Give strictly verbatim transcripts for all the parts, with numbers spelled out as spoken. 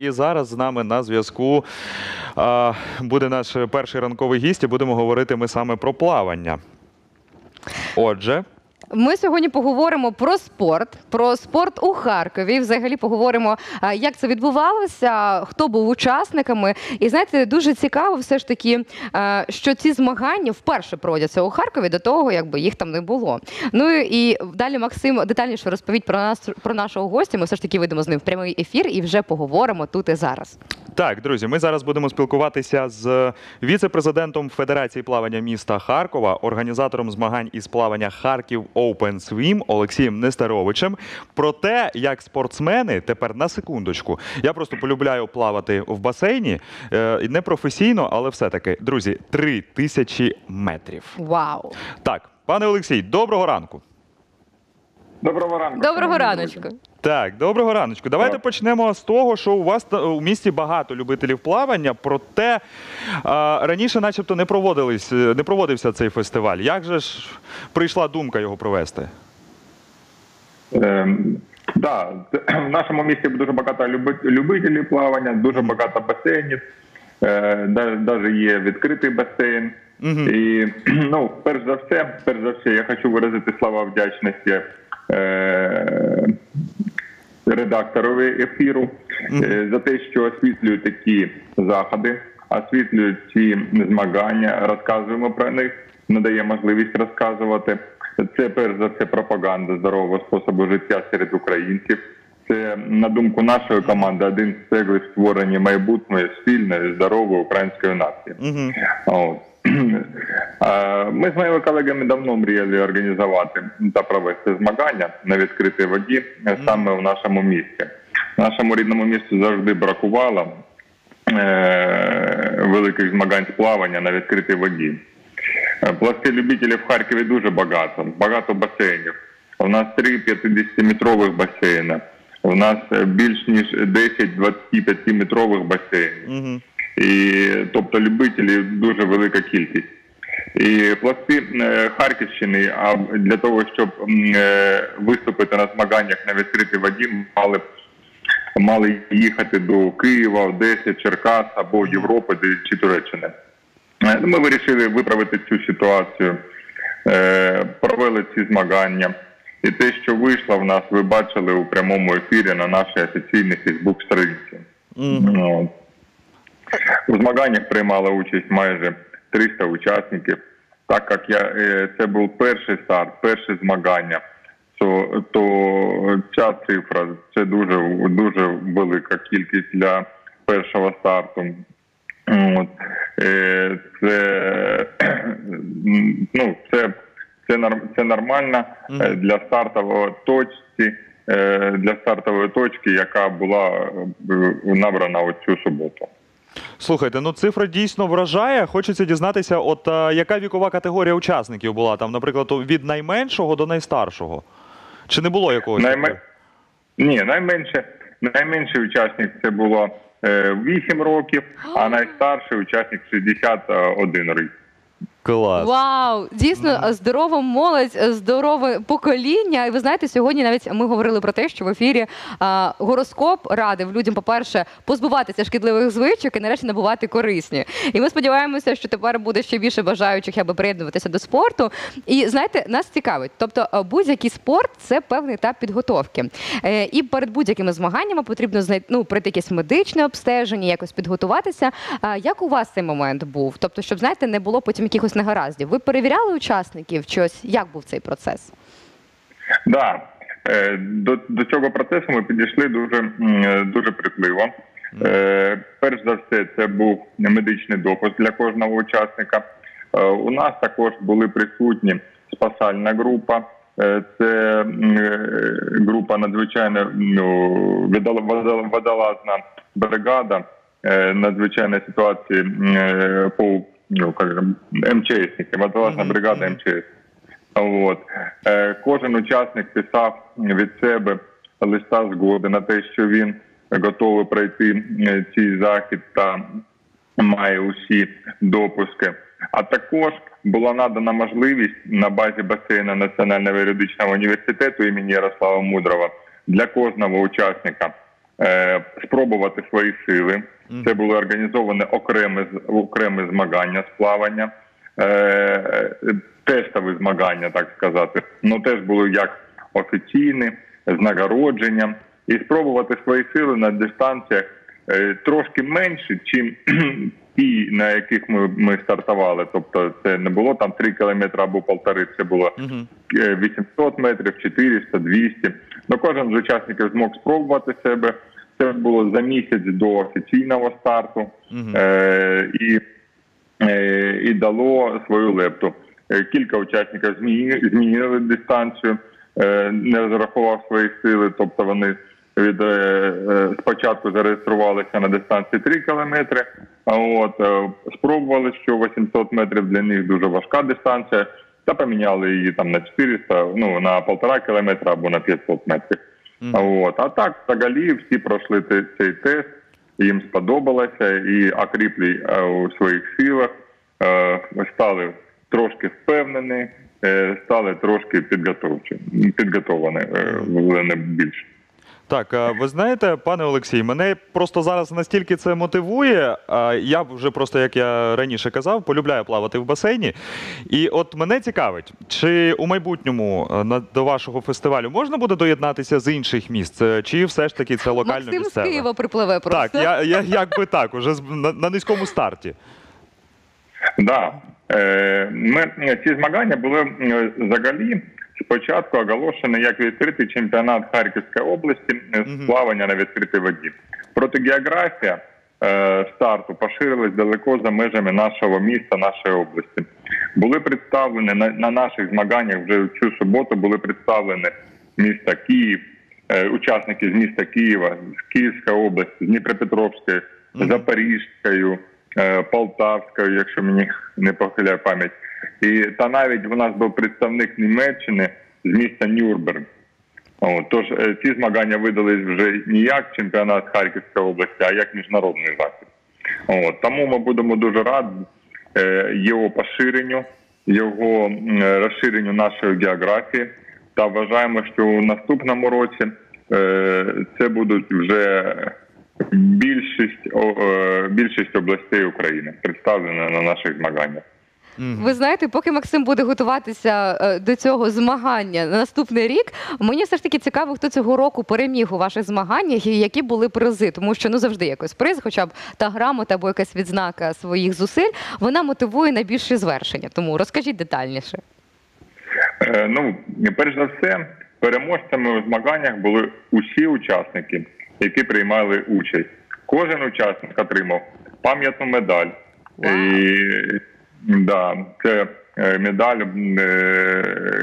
І зараз з нами на зв'язку буде наш перший ранковий гість, і будемо говорити ми саме про плавання. Отже... Ми сьогодні поговоримо про спорт, про спорт у Харкові. Взагалі поговоримо, як це відбувалося, хто був учасниками. І, знаєте, дуже цікаво все ж таки, що ці змагання вперше проводяться у Харкові, до того, якби їх там не було. Ну і далі Максим детальніше розповість про нас, про нашого гостя. Ми все ж таки вийдемо з ним в прямий ефір і вже поговоримо тут і зараз. Так, друзі, ми зараз будемо спілкуватися з віце-президентом Федерації плавання міста Харкова, організатором змагань із плавання Kharkiv open swim Олексієм Нестеровичем про те, як спортсмени, тепер на секундочку, я просто полюбляю плавати в басейні, не професійно, але все-таки, друзі, три тисячі метрів. Вау! Так, пане Олексій, доброго ранку! Доброго ранку. Доброго раночку. Так, доброго раночку. Давайте почнемо з того, що у вас у місті багато любителів плавання, проте раніше начебто не проводився, не проводився цей фестиваль. Як же ж прийшла думка його провести? Ем, да, в нашому місті дуже багато любителів плавання, дуже багато басейнів, навіть є відкритий басейн. Угу. І, ну, перш за все, перш за все, я хочу виразити слова вдячності редакторові ефіру mm-hmm. за те, що освітлюють такі заходи, освітлюють ці змагання, розказуємо про них, надає можливість розказувати. Це, перш за все, пропаганда здорового способу життя серед українців. Це, на думку нашої команди, один з цілей створення майбутньої, сильної, здорової української нації. Mm-hmm. Ми з моїми колегами давно мріяли організувати та провести змагання на відкритій воді саме в нашому місті. В нашому рідному місті завжди бракувало великих змагань з плавання на відкритій воді. Плавців-любителів в Харкові дуже багато, багато басейнів. У нас три п'ятдесятиметрових басейни, у нас більш ніж десять двадцятип'ятиметрових басейнів. І, тобто любителів дуже велика кількість. І плавці Харківщини, а для того, щоб виступити на змаганнях на відкритій воді, мали, мали їхати до Києва, Одеси, Черкас або Європи чи Туреччини. Ми вирішили виправити цю ситуацію, провели ці змагання. І те, що вийшло в нас, ви бачили у прямому ефірі на нашій офіційній фейсбук-сторінці. Mm-hmm. У змаганнях приймала участь майже триста учасників. Так як я, це був перший старт, перше змагання, то, то ця цифра – це дуже, дуже велика кількість для першого старту. От. Це, ну, це, це, це нормально для стартової точки, для стартової точки, яка була набрана у цю суботу. Слухайте, ну цифра дійсно вражає. Хочеться дізнатися, от а, яка вікова категорія учасників була там, наприклад, від найменшого до найстаршого? Чи не було якогось? Наймен... Ні, найменше, найменший учасник це було е, вісім років, а найстарший учасник шістдесят один рік. Клас. Вау! Дійсно, здорова молодь, здорове покоління. І ви знаєте, сьогодні навіть ми говорили про те, що в ефірі а, гороскоп радив людям, по-перше, позбуватися шкідливих звичок і нарешті набувати корисні. І ми сподіваємося, що тепер буде ще більше бажаючих, аби приєднуватися до спорту. І, знаєте, нас цікавить. Тобто будь-який спорт – це певний етап підготовки. Е, і перед будь-якими змаганнями потрібно знайти, ну, пройти якесь медичне обстеження, якось підготуватися. А, як у вас цей момент був? Тобто, щоб, знаєте, не було потім якихось негараздів. Ви перевіряли учасників? Чогось? Як був цей процес? Так. Да. До, до цього процесу ми підійшли дуже, дуже прикливо. Mm. Перш за все, це був медичний допис для кожного учасника. У нас також були присутні спасальна група. Це група надзвичайно водолазна бригада надзвичайної ситуації по Ну, МЧСники, водолазна бригада МЧС. От. Кожен учасник писав від себе листа згоди на те, що він готовий пройти цей захід та має усі допуски. А також була надана можливість на базі басейну Національного юридичного університету імені Ярослава Мудрого для кожного учасника спробувати свої сили. Це було організоване окреме, окреме змагання з плавання, тестові змагання, так сказати. Ну, теж були як офіційні, з нагородженням. І спробувати свої сили на дистанціях трошки менше, чим ті, на яких ми, ми стартували. Тобто це не було там три кілометри або півтори, це було вісімсот метрів, чотириста, двісті. Но кожен з учасників змог спробувати себе. Це було за місяць до офіційного старту е- і, е- і дало свою лепту. Кілька учасників змінили, змінили дистанцію, е- не розрахував свої сили, тобто вони від спочатку зареєструвалися на дистанції три кілометри, а от спробували, що вісімсот метрів для них дуже важка дистанція, та поміняли її там на чотириста, ну на півтора кілометра або на п'ятсот метрів. Mm-hmm. От, а так взагалі всі пройшли цей тест, їм сподобалося і окріплі у своїх силах, стали трошки впевнені, стали трошки підготовчені, підготовані не більше. Так, ви знаєте, пане Олексій, мене просто зараз настільки це мотивує, я вже просто, як я раніше казав, полюбляю плавати в басейні. І от мене цікавить, чи у майбутньому до вашого фестивалю можна буде доєднатися з інших міст, чи все ж таки це локально місцеве? Максим з Києва припливе просто. Так, я, я, якби так, уже на, на низькому старті. Так, да. Ми, ці змагання були взагалі спочатку оголошено як відкритий чемпіонат Харківської області з плавання на відкритій воді. Проте географія е, старту поширилась далеко за межами нашого міста, нашої області. Були представлені, на, на наших змаганнях вже цю суботу були представлені міста Київ, е, учасники з міста Києва, з Київської області, з Дніпропетровської, mm-hmm. Запорізької, е, Полтавської, якщо мені не похиляє пам'ять. І, та навіть у нас був представник Німеччини з міста Нюрнберг. О, тож ці змагання видались вже не як чемпіонат Харківської області, а як міжнародний захід. О, тому ми будемо дуже раді е, його поширенню, його е, розширенню нашої географії. Та вважаємо, що у наступному році е, це будуть вже більшість, е, більшість областей України представлені на наших змаганнях. Ви знаєте, поки Максим буде готуватися до цього змагання на наступний рік, мені все ж таки цікаво, хто цього року переміг у ваших змаганнях і які були призи. Тому що ну завжди якось приз, хоча б та грамота або якась відзнака своїх зусиль, вона мотивує на більші звершення. Тому розкажіть детальніше. Е, ну, перш за все, переможцями у змаганнях були усі учасники, які приймали участь. Кожен учасник отримав пам'ятну медаль. Wow. І... Да, це медаль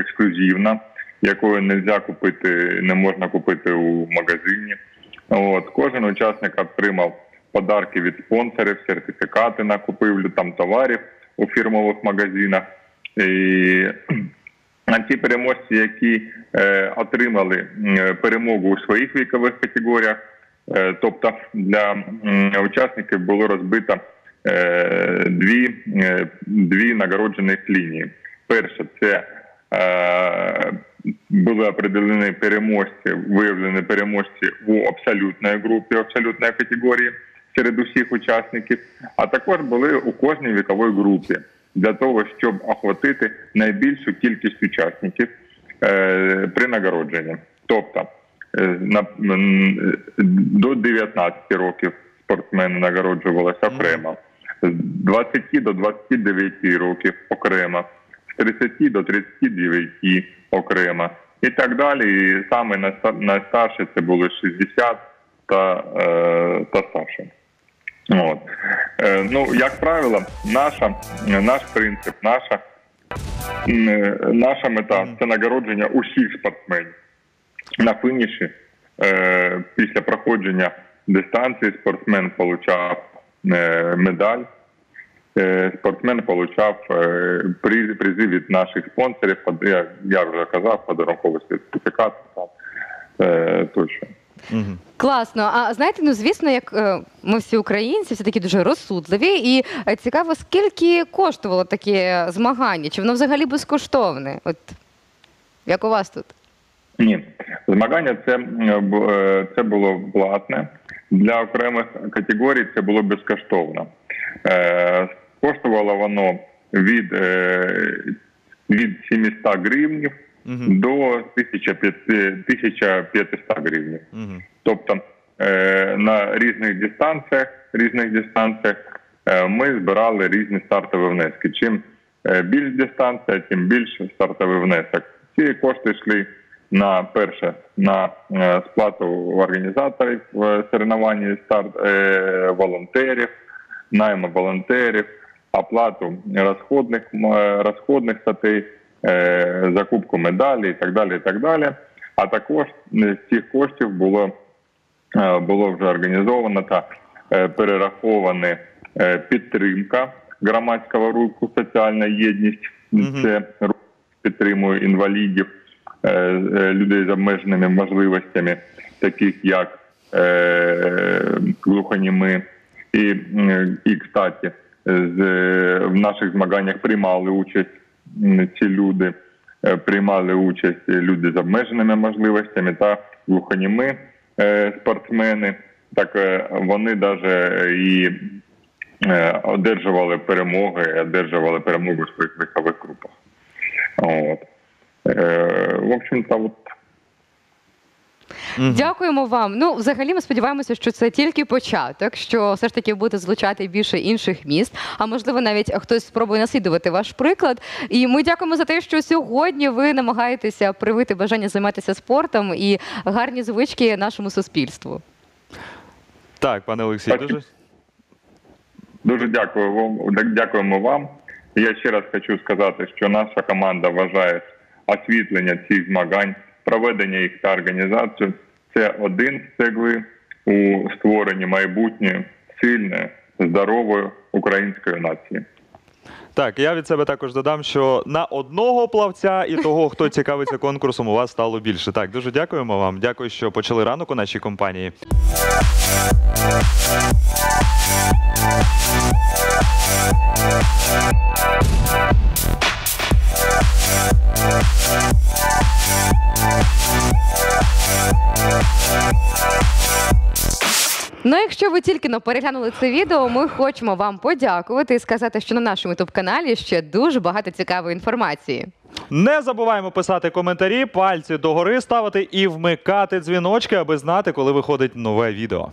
ексклюзивна, якої нельзя купити, не можна купити у магазині. От, кожен учасник отримав подарки від спонсорів, сертифікати на купівлю там товарів у фірмових магазинах. І а ті переможці, які е, отримали перемогу у своїх вікових категоріях, е, тобто для е, учасників було розбито Дві, дві нагороджених лінії. Перша – це е, були определені переможці, виявлені переможці у абсолютної групі, абсолютної категорії серед усіх учасників, а також були у кожній віковій групі для того, щоб охватити найбільшу кількість учасників е, при нагородженні. Тобто е, на, м, до дев'ятнадцяти років спортсмени нагороджувалися окремо. З двадцяти до двадцяти дев'яти років окремо, з тридцяти до тридцяти дев'яти окремо і так далі. І саме найстарші це були шістдесят та, е, та старше. От. Е, ну, як правило, наша, наш принцип, наша, е, наша мета – це нагородження усіх спортсменів. На фініші е, після проходження дистанції спортсмен получав медаль. Спортсмен отримав призи від наших спонсорів, я вже казав, подарунковий сертифікат тощо. Угу. Класно. А знаєте, ну звісно, як ми всі українці, всі такі дуже розсудливі, і цікаво, скільки коштувало таке змагання? Чи воно взагалі безкоштовне? От як у вас тут? Ні. Змагання це, це було платне. Для окремих категорій це було безкоштовно. Коштувало воно від, від сімсот гривень uh-huh. до тисячі п'ятисот гривень. Uh-huh. Тобто на різних дистанціях, різних дистанціях ми збирали різні стартові внески. Чим більш дистанція, тим більше стартовий внесок. Ці кошти йшли на перше, на сплату організаторів соревновань, старт волонтерів, найма волонтерів, оплату розходних розходних статей, закупку медалей і так далі, і так далі. А також з цих коштів було було вже організовано та перерахована підтримка громадського руху «Соціальна єдність». Mm-hmm. Це рух підтримує інвалідів, людей з обмеженими можливостями, таких як глухоніми. І, і кстати, в наших змаганнях приймали участь ці люди, приймали участь люди з обмеженими можливостями та глухоніми спортсмени. Так вони навіть і одержували перемоги, одержували перемогу в своїх вікових групах. От. В общем-то, вот. Mm-hmm. Дякуємо вам. Ну, взагалі, ми сподіваємося, що це тільки початок, що все ж таки будете залучати більше інших міст, а можливо навіть хтось спробує наслідувати ваш приклад. І ми дякуємо за те, що сьогодні ви намагаєтеся привити бажання займатися спортом і гарні звички нашому суспільству. Так, пане Олексій, дуже... Дуже дякую вам. Дякуємо вам. Я ще раз хочу сказати, що наша команда вважає освітлення цих змагань, проведення їх та організацію – це один з цегли у створенні майбутньої, сильної, здорової української нації. Так, я від себе також додам, що на одного плавця і того, хто цікавиться конкурсом, у вас стало більше. Так, дуже дякуємо вам. Дякую, що почали ранок у нашій компанії. Ну, якщо ви тільки но переглянули це відео, ми хочемо вам подякувати і сказати, що на нашому ютуб-каналі ще дуже багато цікавої інформації. Не забуваємо писати коментарі, пальці догори ставити і вмикати дзвіночки, аби знати, коли виходить нове відео.